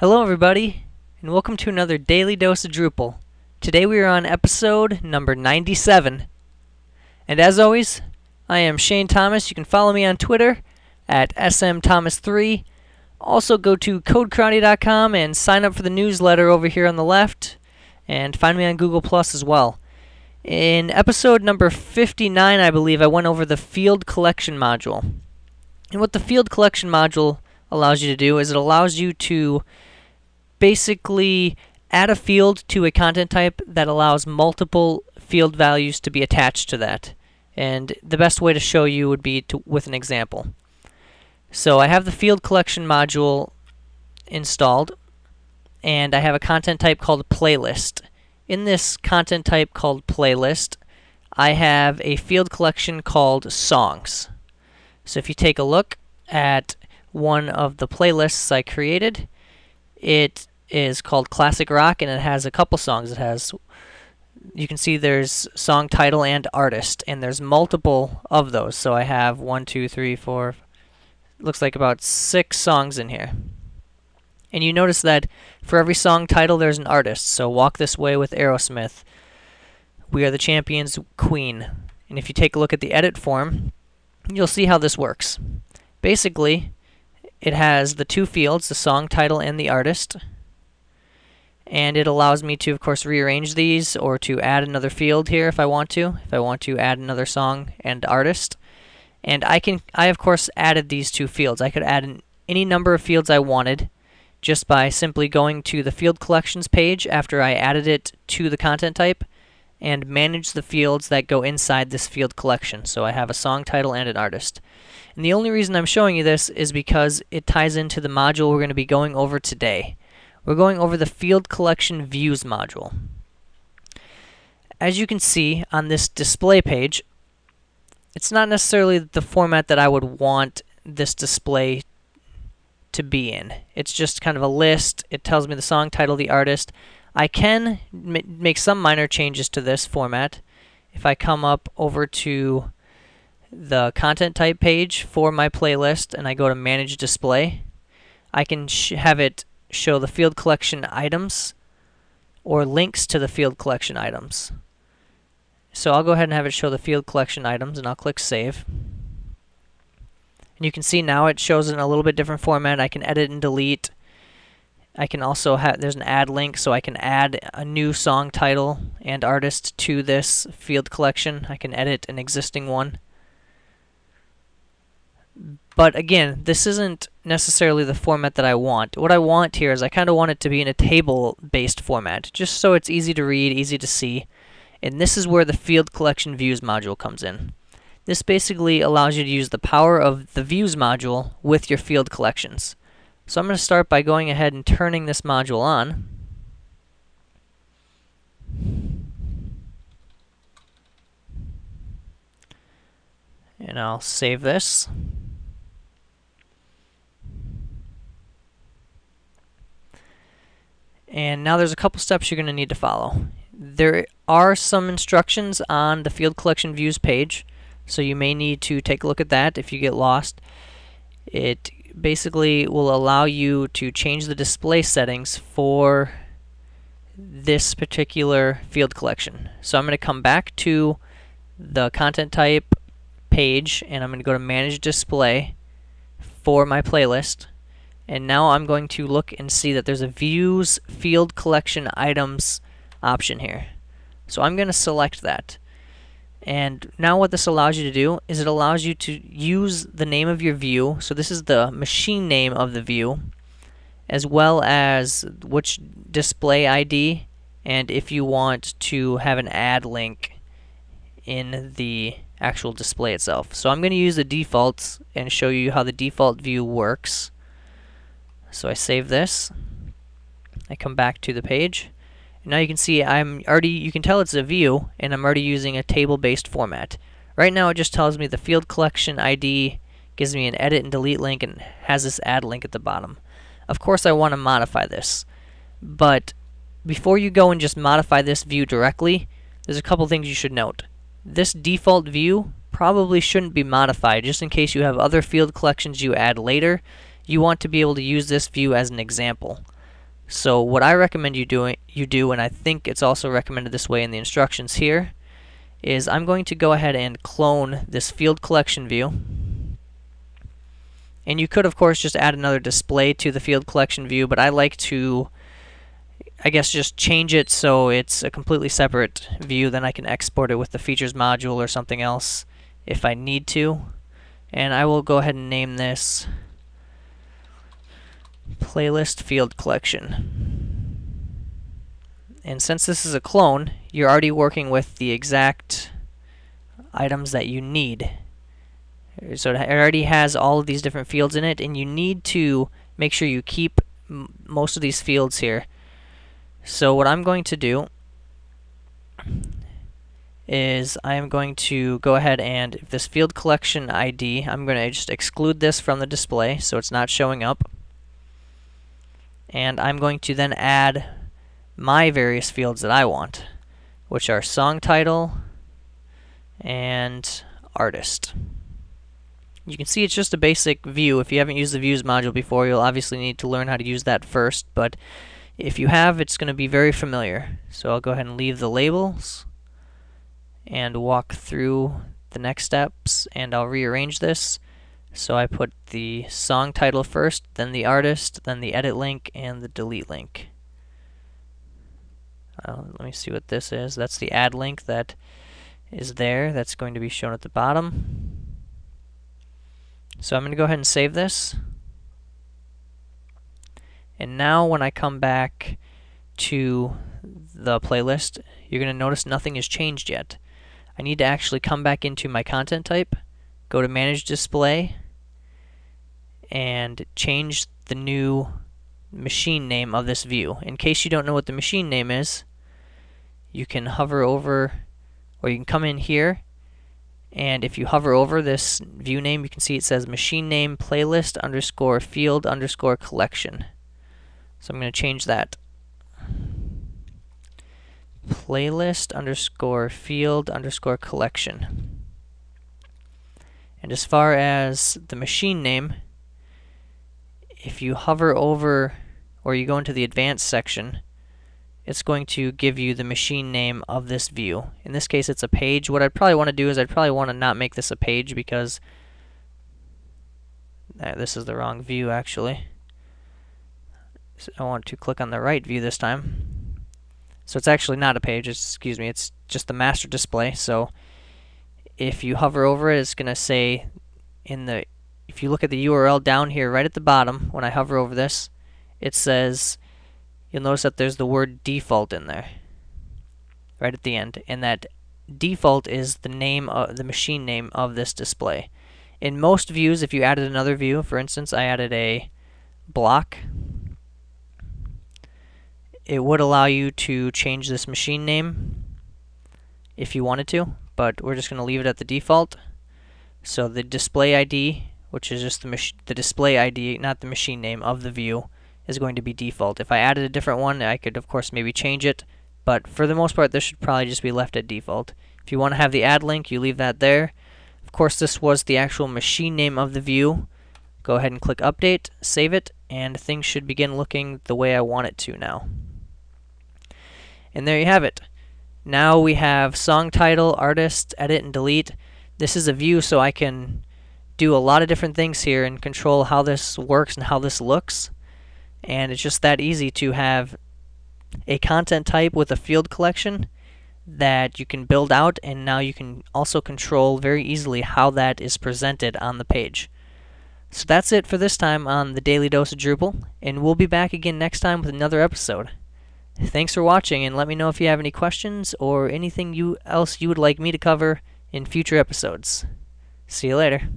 Hello everybody, and welcome to another Daily Dose of Drupal. Today we are on episode number 97. And as always, I am Shane Thomas. You can follow me on Twitter at smthomas3. Also go to codekarate.com and sign up for the newsletter over here on the left, and find me on Google Plus as well. In episode number 59, I believe, I went over the field collection module. And what the field collection module allows you to do is it allows you to basically add a field to a content type that allows multiple field values to be attached to that. And the best way to show you would be with an example. So I have the field collection module installed, and I have a content type called playlist. In this content type called playlist, I have a field collection called songs. So if you take a look at one of the playlists I created, it is called Classic Rock, and it has a couple songs. It has, you can see there's song title and artist, and there's multiple of those. So I have 1, 2, 3, 4, looks like about 6 songs in here. And you notice that for every song title there's an artist. So Walk This Way with Aerosmith, We Are the Champions, Queen. And if you take a look at the edit form, you'll see how this works. Basically, it has the 2 fields, the song title and the artist, and it allows me to, of course, rearrange these or to add another field here if I want to. If I want to add another song and artist, and I of course added these 2 fields. I could add any number of fields I wanted just by simply going to the field collections page after I added it to the content type and manage the fields that go inside this field collection. So I have a song title and an artist. And the only reason I'm showing you this is because it ties into the module we're going to be going over today. We're going over the field collection views module. As you can see on this display page, it's not necessarily the format that I would want this display to be in. It's just kind of a list. It tells me the song title, the artist. I can make some minor changes to this format. If I come up over to the content type page for my playlist and I go to manage display, I can have it show the field collection items or links to the field collection items. So I'll go ahead and have it show the field collection items, and I'll click save. And you can see now it shows in a little bit different format. I can edit and delete. I can also have, there's an add link, so I can add a new song title and artist to this field collection. I can edit an existing one. But again, this isn't necessarily the format that I want. What I want here is I kind of want it to be in a table-based format, just so it's easy to read, easy to see. And this is where the field collection views module comes in. This basically allows you to use the power of the views module with your field collections. So I'm going to start by going ahead and turning this module on. And I'll save this. And now there's a couple steps you're going to need to follow. There are some instructions on the field collection views page, so you may need to take a look at that if you get lost. It basically will allow you to change the display settings for this particular field collection. So I'm going to come back to the content type page, and I'm going to go to manage display for my playlist, and now I'm going to look and see that there's a views field collection items option here. So I'm going to select that, and now what this allows you to do is it allows you to use the name of your view. So this is the machine name of the view, as well as which display ID, and if you want to have an add link in the actual display itself. So I'm going to use the defaults and show you how the default view works. So I save this, I come back to the page. Now you can see you can tell it's a view, and I'm already using a table-based format. Right now it just tells me the field collection ID, gives me an edit and delete link, and has this add link at the bottom. Of course I want to modify this, but before you go and just modify this view directly, there's a couple things you should note. This default view probably shouldn't be modified, just in case you have other field collections you add later. You want to be able to use this view as an example. So what I recommend you do, and I think it's also recommended this way in the instructions here, is I'm going to go ahead and clone this field collection view. And you could, of course, just add another display to the field collection view, but I like to, I guess, just change it so it's a completely separate view. Then I can export it with the features module or something else if I need to. And I will go ahead and name this playlist field collection. And since this is a clone, you're already working with the exact items that you need. So it already has all of these different fields in it, and you need to make sure you keep most of these fields here. So what I'm going to do is I am going to go ahead and this field collection ID, I'm going to just exclude this from the display so it's not showing up. And I'm going to then add my various fields that I want, which are song title and artist. You can see it's just a basic view. If you haven't used the Views module before, you'll obviously need to learn how to use that first, but if you have, it's going to be very familiar. So I'll go ahead and leave the labels and walk through the next steps, and I'll rearrange this. So I put the song title first, then the artist, then the edit link, and the delete link. Let me see what this is. That's the add link that is there. That's going to be shown at the bottom. So I'm going to go ahead and save this. And now when I come back to the playlist, you're going to notice nothing has changed yet. I need to actually come back into my content type, go to Manage Display, and change the new machine name of this view. In case you don't know what the machine name is, you can hover over, or you can come in here, and if you hover over this view name, you can see it says machine name playlist _ field _ collection. So I'm going to change that. Playlist _ field _ collection. And as far as the machine name, if you hover over or you go into the advanced section, it's going to give you the machine name of this view. In this case, it's a page. What I'd probably want to do is I'd probably want to not make this a page, because this is the wrong view actually. So I want to click on the right view this time. So it's actually not a page, excuse me, it's just the master display. So if you hover over it, it's going to say if you look at the URL down here right at the bottom, when I hover over this, it says, you'll notice that there's the word default in there right at the end, and that default is the name of the machine name of this display. In most views, if you added another view, for instance I added a block, it would allow you to change this machine name if you wanted to, but we're just going to leave it at the default. So the display ID, which is just the display ID, not the machine name of the view, is going to be default. If I added a different one, I could of course maybe change it, but for the most part this should probably just be left at default. If you want to have the add link, you leave that there. Of course, this was the actual machine name of the view. Go ahead and click update, save it, and things should begin looking the way I want it to now. And there you have it. Now we have song title, artist, edit, and delete. This is a view, so I can do a lot of different things here and control how this works and how this looks. And it's just that easy to have a content type with a field collection that you can build out, and now you can also control very easily how that is presented on the page. So that's it for this time on the Daily Dose of Drupal, and we'll be back again next time with another episode. Thanks for watching, and let me know if you have any questions or anything else you would like me to cover in future episodes. See you later.